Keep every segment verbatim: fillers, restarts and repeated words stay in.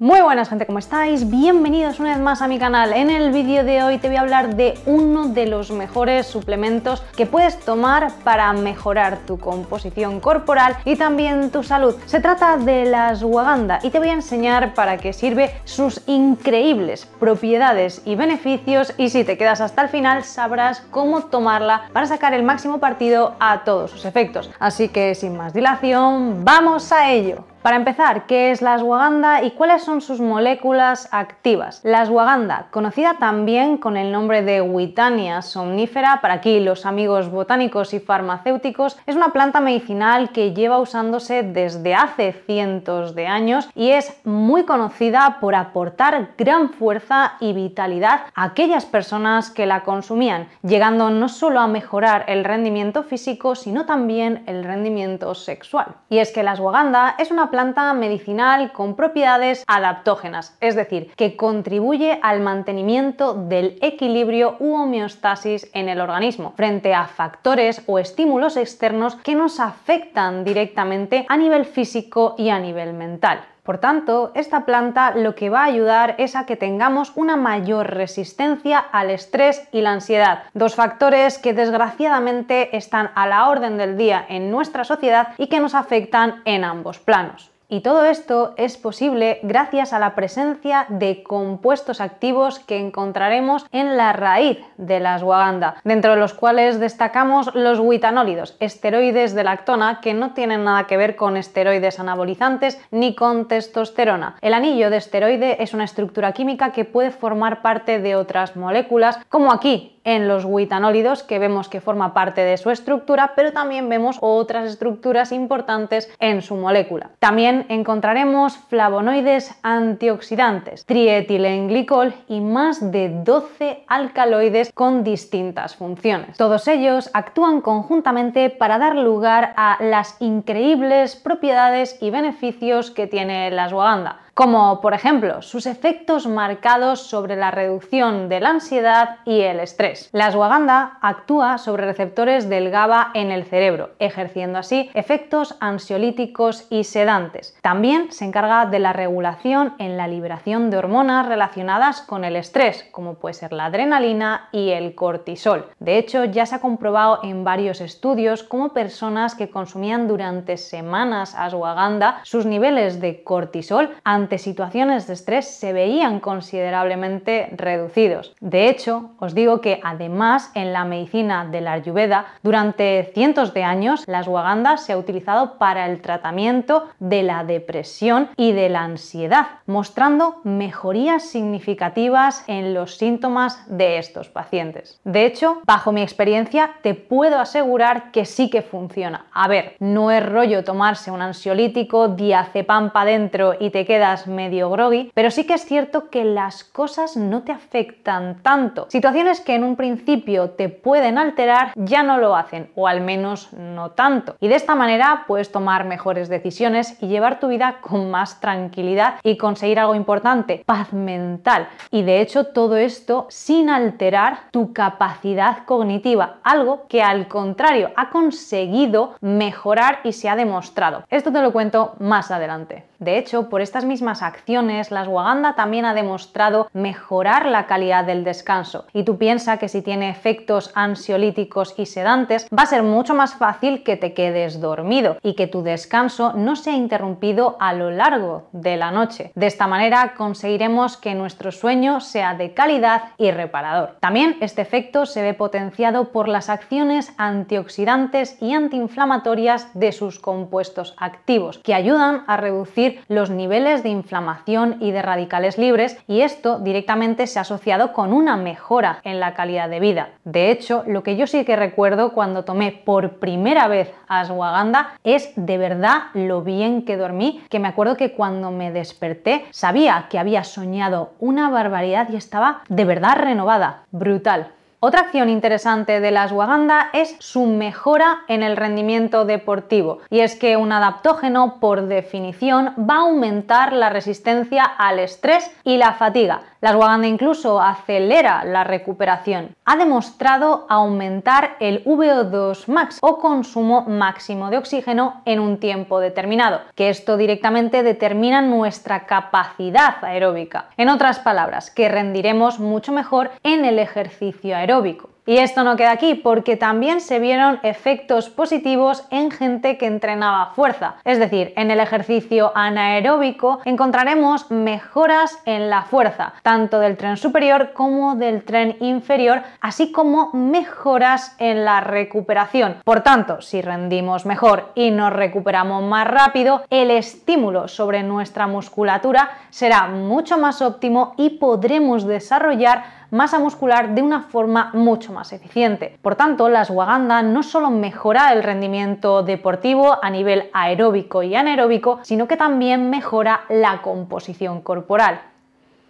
Muy buenas gente, ¿cómo estáis? Bienvenidos una vez más a mi canal. En el vídeo de hoy te voy a hablar de uno de los mejores suplementos que puedes tomar para mejorar tu composición corporal y también tu salud. Se trata de la ashwagandha y te voy a enseñar para qué sirve, sus increíbles propiedades y beneficios, y si te quedas hasta el final sabrás cómo tomarla para sacar el máximo partido a todos sus efectos. Así que sin más dilación, ¡vamos a ello! Para empezar, ¿qué es la ashwagandha y cuáles son sus moléculas activas? La ashwagandha, conocida también con el nombre de Withania somnifera, para aquí los amigos botánicos y farmacéuticos, es una planta medicinal que lleva usándose desde hace cientos de años y es muy conocida por aportar gran fuerza y vitalidad a aquellas personas que la consumían, llegando no solo a mejorar el rendimiento físico, sino también el rendimiento sexual. Y es que la ashwagandha es una planta medicinal con propiedades adaptógenas, es decir, que contribuye al mantenimiento del equilibrio u homeostasis en el organismo frente a factores o estímulos externos que nos afectan directamente a nivel físico y a nivel mental. Por tanto, esta planta lo que va a ayudar es a que tengamos una mayor resistencia al estrés y la ansiedad, dos factores que desgraciadamente están a la orden del día en nuestra sociedad y que nos afectan en ambos planos. Y todo esto es posible gracias a la presencia de compuestos activos que encontraremos en la raíz de la ashwagandha, dentro de los cuales destacamos los witanólidos, esteroides de lactona que no tienen nada que ver con esteroides anabolizantes ni con testosterona. El anillo de esteroide es una estructura química que puede formar parte de otras moléculas, como aquí en los witanólidos, que vemos que forma parte de su estructura, pero también vemos otras estructuras importantes en su molécula. También encontraremos flavonoides antioxidantes, trietilenglicol y más de doce alcaloides con distintas funciones. Todos ellos actúan conjuntamente para dar lugar a las increíbles propiedades y beneficios que tiene la ashwagandha, como por ejemplo sus efectos marcados sobre la reducción de la ansiedad y el estrés. La ashwagandha actúa sobre receptores del GABA en el cerebro, ejerciendo así efectos ansiolíticos y sedantes. También se encarga de la regulación en la liberación de hormonas relacionadas con el estrés, como puede ser la adrenalina y el cortisol. De hecho, ya se ha comprobado en varios estudios cómo personas que consumían durante semanas ashwagandha, sus niveles de cortisol ante situaciones de estrés se veían considerablemente reducidos. De hecho, os digo que además en la medicina de la Ayurveda durante cientos de años la ashwagandha se ha utilizado para el tratamiento de la depresión y de la ansiedad, mostrando mejorías significativas en los síntomas de estos pacientes. De hecho, bajo mi experiencia te puedo asegurar que sí que funciona. A ver, no es rollo tomarse un ansiolítico, diazepam para dentro y te quedas medio groggy, pero sí que es cierto que las cosas no te afectan tanto. Situaciones que en un principio te pueden alterar ya no lo hacen, o al menos no tanto. Y de esta manera puedes tomar mejores decisiones y llevar tu vida con más tranquilidad y conseguir algo importante, paz mental. Y de hecho todo esto sin alterar tu capacidad cognitiva, algo que al contrario ha conseguido mejorar y se ha demostrado. Esto te lo cuento más adelante. De hecho, por estas mismas acciones, la ashwagandha también ha demostrado mejorar la calidad del descanso. Y tú piensas que si tiene efectos ansiolíticos y sedantes, va a ser mucho más fácil que te quedes dormido y que tu descanso no sea interrumpido a lo largo de la noche. De esta manera conseguiremos que nuestro sueño sea de calidad y reparador. También este efecto se ve potenciado por las acciones antioxidantes y antiinflamatorias de sus compuestos activos, que ayudan a reducir los niveles de inflamación y de radicales libres, y esto directamente se ha asociado con una mejora en la calidad de vida. De hecho, lo que yo sí que recuerdo cuando tomé por primera vez ashwagandha es de verdad lo bien que dormí, que me acuerdo que cuando me desperté sabía que había soñado una barbaridad y estaba de verdad renovada. Brutal. Otra acción interesante de la ashwagandha es su mejora en el rendimiento deportivo, y es que un adaptógeno por definición va a aumentar la resistencia al estrés y la fatiga. La ashwagandha incluso acelera la recuperación. ha demostrado aumentar el V O dos max o consumo máximo de oxígeno en un tiempo determinado, que esto directamente determina nuestra capacidad aeróbica. En otras palabras, que rendiremos mucho mejor en el ejercicio aeróbico. Y esto no queda aquí, porque también se vieron efectos positivos en gente que entrenaba fuerza. Es decir, en el ejercicio anaeróbico encontraremos mejoras en la fuerza, tanto del tren superior como del tren inferior, así como mejoras en la recuperación. Por tanto, si rendimos mejor y nos recuperamos más rápido, el estímulo sobre nuestra musculatura será mucho más óptimo y podremos desarrollar masa muscular de una forma mucho más eficiente. Por tanto, la ashwagandha no solo mejora el rendimiento deportivo a nivel aeróbico y anaeróbico, sino que también mejora la composición corporal.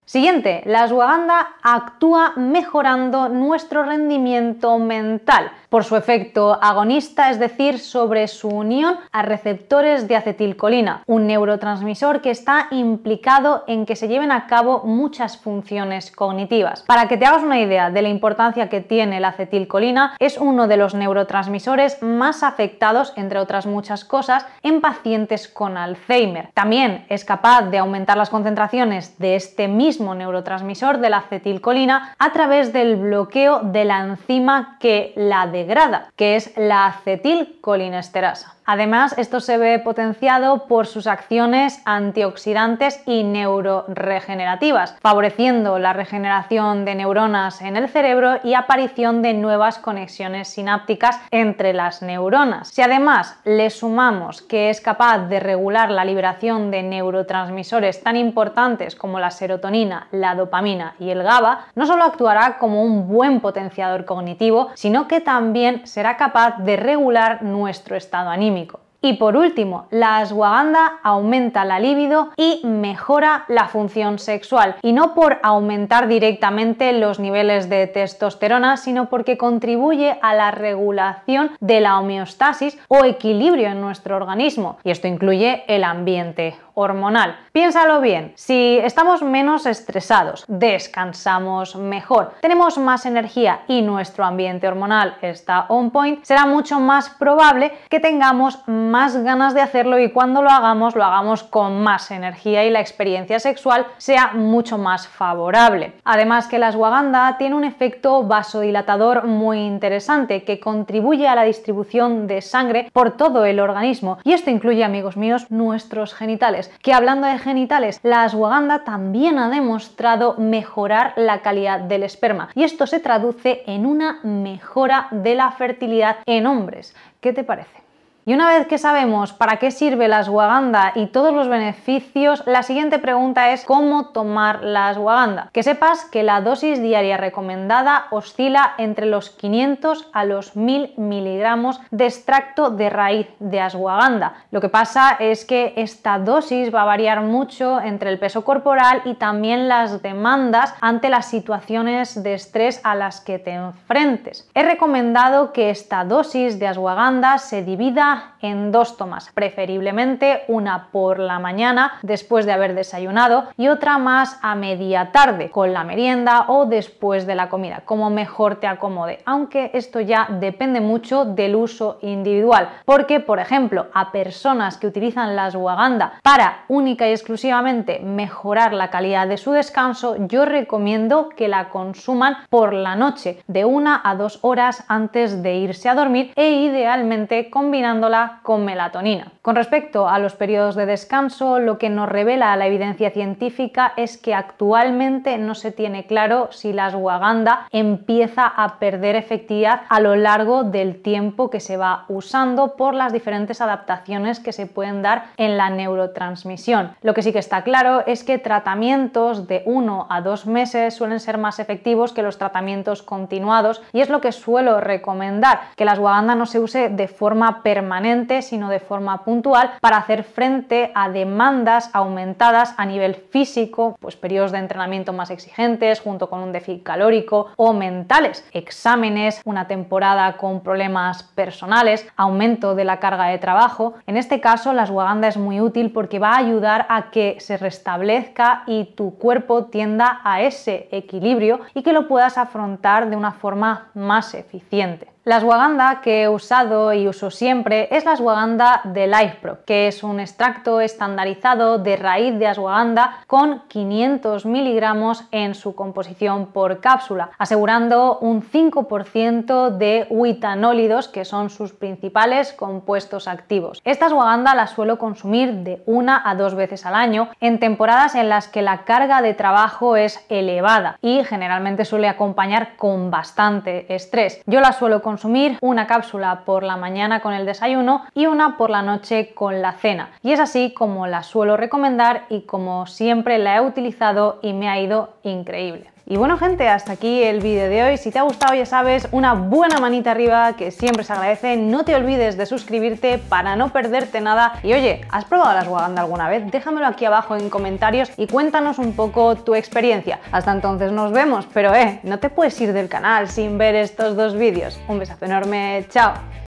Siguiente, la ashwagandha actúa mejorando nuestro rendimiento mental por su efecto agonista, es decir, sobre su unión a receptores de acetilcolina, un neurotransmisor que está implicado en que se lleven a cabo muchas funciones cognitivas. Para que te hagas una idea de la importancia que tiene la acetilcolina, es uno de los neurotransmisores más afectados, entre otras muchas cosas, en pacientes con Alzheimer. También es capaz de aumentar las concentraciones de este mismo neurotransmisor de la acetilcolina a través del bloqueo de la enzima que la degrada, que es la acetilcolinesterasa. Además, esto se ve potenciado por sus acciones antioxidantes y neuroregenerativas, favoreciendo la regeneración de neuronas en el cerebro y aparición de nuevas conexiones sinápticas entre las neuronas. Si además le sumamos que es capaz de regular la liberación de neurotransmisores tan importantes como la serotonina, la dopamina y el GABA, no solo actuará como un buen potenciador cognitivo, sino que también será capaz de regular nuestro estado anímico. Y por último, la ashwagandha aumenta la libido y mejora la función sexual, y no por aumentar directamente los niveles de testosterona, sino porque contribuye a la regulación de la homeostasis o equilibrio en nuestro organismo, y esto incluye el ambiente hormonal. Piénsalo bien, si estamos menos estresados, descansamos mejor, tenemos más energía y nuestro ambiente hormonal está on point, será mucho más probable que tengamos más ganas de hacerlo, y cuando lo hagamos, lo hagamos con más energía y la experiencia sexual sea mucho más favorable. Además, que la ashwagandha tiene un efecto vasodilatador muy interesante que contribuye a la distribución de sangre por todo el organismo, y esto incluye, amigos míos, nuestros genitales. Que hablando de genitales, la ashwagandha también ha demostrado mejorar la calidad del esperma, y esto se traduce en una mejora de la fertilidad en hombres. ¿Qué te parece? Y una vez que sabemos para qué sirve la ashwagandha y todos los beneficios, la siguiente pregunta es ¿cómo tomar la ashwagandha? Que sepas que la dosis diaria recomendada oscila entre los quinientos a los mil miligramos de extracto de raíz de ashwagandha. Lo que pasa es que esta dosis va a variar mucho entre el peso corporal y también las demandas ante las situaciones de estrés a las que te enfrentes. He recomendado que esta dosis de ashwagandha se divida en dos tomas, preferiblemente una por la mañana después de haber desayunado y otra más a media tarde con la merienda o después de la comida, como mejor te acomode, aunque esto ya depende mucho del uso individual, porque por ejemplo a personas que utilizan la ashwagandha para única y exclusivamente mejorar la calidad de su descanso, yo recomiendo que la consuman por la noche de una a dos horas antes de irse a dormir e idealmente combinando con melatonina. Con respecto a los periodos de descanso, lo que nos revela la evidencia científica es que actualmente no se tiene claro si la ashwagandha empieza a perder efectividad a lo largo del tiempo que se va usando por las diferentes adaptaciones que se pueden dar en la neurotransmisión. Lo que sí que está claro es que tratamientos de uno a dos meses suelen ser más efectivos que los tratamientos continuados, y es lo que suelo recomendar, que la ashwagandha no se use de forma permanente permanente, sino de forma puntual, para hacer frente a demandas aumentadas a nivel físico, pues periodos de entrenamiento más exigentes junto con un déficit calórico, o mentales, exámenes, una temporada con problemas personales, aumento de la carga de trabajo. En este caso la ashwagandha es muy útil porque va a ayudar a que se restablezca y tu cuerpo tienda a ese equilibrio y que lo puedas afrontar de una forma más eficiente. La ashwagandha que he usado y uso siempre es la ashwagandha de LifePro, que es un extracto estandarizado de raíz de ashwagandha con quinientos miligramos en su composición por cápsula, asegurando un cinco por ciento de witanólidos, que son sus principales compuestos activos. Esta ashwagandha la suelo consumir de una a dos veces al año, en temporadas en las que la carga de trabajo es elevada y generalmente suele acompañar con bastante estrés. Yo la suelo consumir consumir una cápsula por la mañana con el desayuno y una por la noche con la cena, y es así como la suelo recomendar y como siempre la he utilizado y me ha ido increíble. Y bueno gente, hasta aquí el vídeo de hoy. Si te ha gustado, ya sabes, una buena manita arriba que siempre se agradece. No te olvides de suscribirte para no perderte nada. Y oye, ¿has probado la ashwagandha alguna vez? Déjamelo aquí abajo en comentarios y cuéntanos un poco tu experiencia. Hasta entonces nos vemos, pero eh, no te puedes ir del canal sin ver estos dos vídeos. Un besazo enorme, chao.